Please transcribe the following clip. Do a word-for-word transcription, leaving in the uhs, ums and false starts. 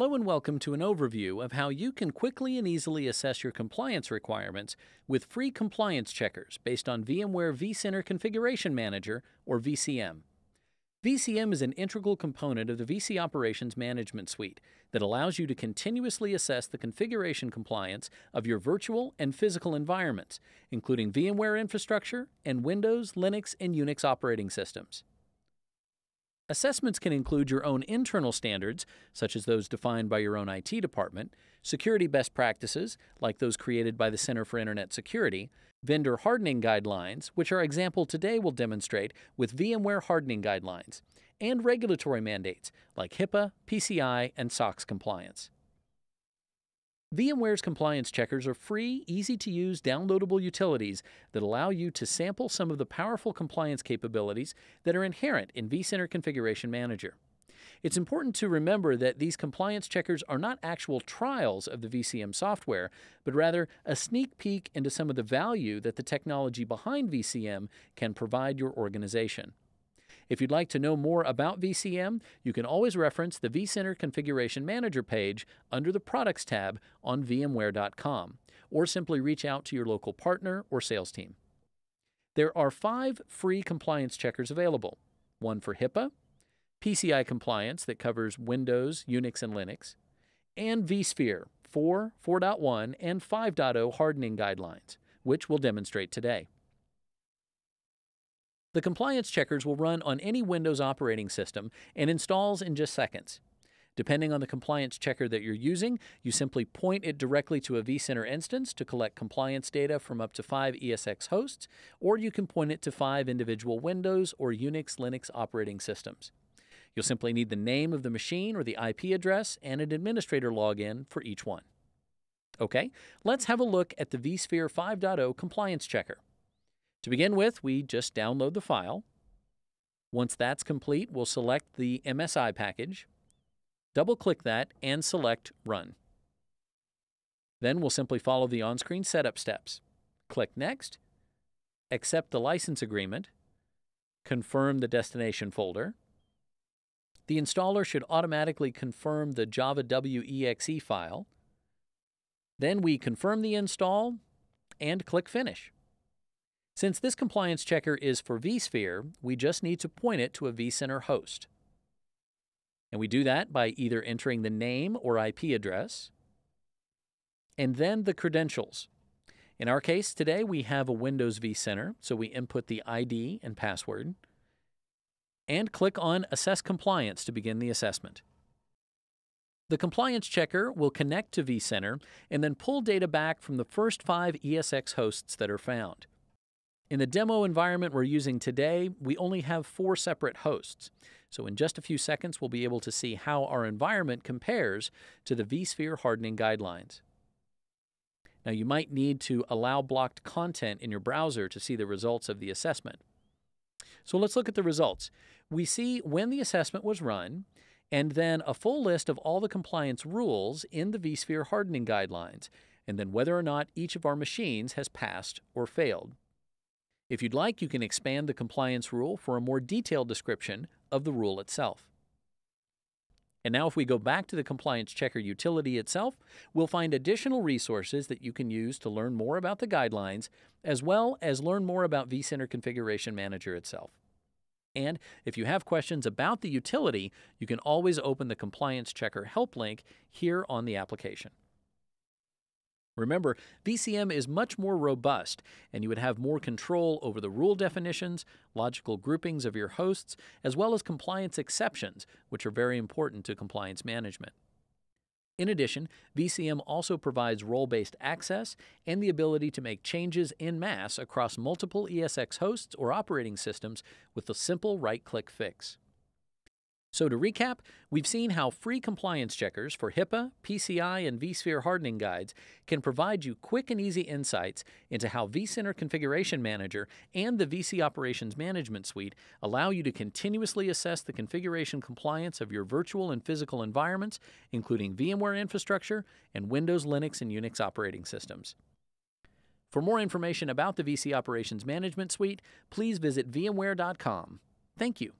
Hello and welcome to an overview of how you can quickly and easily assess your compliance requirements with free compliance checkers based on VMware vCenter Configuration Manager, or V C M. V C M is an integral component of the vCOps Operations Management Suite that allows you to continuously assess the configuration compliance of your virtual and physical environments, including VMware infrastructure and Windows, Linux, and Unix operating systems. Assessments can include your own internal standards, such as those defined by your own I T department, security best practices, like those created by the Center for Internet Security, vendor hardening guidelines, which our example today will demonstrate with VMware hardening guidelines, and regulatory mandates, like HIPAA, P C I, and SOX compliance. VMware's compliance checkers are free, easy-to-use, downloadable utilities that allow you to sample some of the powerful compliance capabilities that are inherent in vCenter Configuration Manager. It's important to remember that these compliance checkers are not actual trials of the V C M software, but rather a sneak peek into some of the value that the technology behind V C M can provide your organization. If you'd like to know more about V C M, you can always reference the vCenter Configuration Manager page under the Products tab on VMware dot com, or simply reach out to your local partner or sales team. There are five free compliance checkers available, one for HIPAA, P C I compliance that covers Windows, Unix, and Linux, and vSphere four, four point one, and five point oh hardening guidelines, which we'll demonstrate today. The compliance checkers will run on any Windows operating system and installs in just seconds. Depending on the compliance checker that you're using, you simply point it directly to a vCenter instance to collect compliance data from up to five E S X hosts, or you can point it to five individual Windows or Unix, Linux operating systems. You'll simply need the name of the machine or the I P address and an administrator login for each one. Okay, let's have a look at the vSphere five point oh compliance checker. To begin with, we just download the file. Once that's complete, we'll select the M S I package, double-click that, and select Run. Then we'll simply follow the on-screen setup steps. Click Next, accept the license agreement, confirm the destination folder. The installer should automatically confirm the Java.exe file. Then we confirm the install and click Finish. Since this compliance checker is for vSphere, we just need to point it to a vCenter host. And we do that by either entering the name or I P address, and then the credentials. In our case today, we have a Windows vCenter, so we input the I D and password, and click on Assess Compliance to begin the assessment. The compliance checker will connect to vCenter and then pull data back from the first five E S X hosts that are found. In the demo environment we're using today, we only have four separate hosts. So in just a few seconds, we'll be able to see how our environment compares to the vSphere hardening guidelines. Now, you might need to allow blocked content in your browser to see the results of the assessment. So let's look at the results. We see when the assessment was run, and then a full list of all the compliance rules in the vSphere hardening guidelines, and then whether or not each of our machines has passed or failed. If you'd like, you can expand the compliance rule for a more detailed description of the rule itself. And now if we go back to the compliance checker utility itself, we'll find additional resources that you can use to learn more about the guidelines, as well as learn more about vCenter Configuration Manager itself. And if you have questions about the utility, you can always open the compliance checker help link here on the application. Remember, V C M is much more robust, and you would have more control over the rule definitions, logical groupings of your hosts, as well as compliance exceptions, which are very important to compliance management. In addition, V C M also provides role-based access and the ability to make changes en masse across multiple E S X hosts or operating systems with a simple right-click fix. So to recap, we've seen how free compliance checkers for HIPAA, P C I, and vSphere hardening guides can provide you quick and easy insights into how vCenter Configuration Manager and the vCOps Operations Management Suite allow you to continuously assess the configuration compliance of your virtual and physical environments, including VMware infrastructure and Windows, Linux, and Unix operating systems. For more information about the vCOps Operations Management Suite, please visit VMware dot com. Thank you.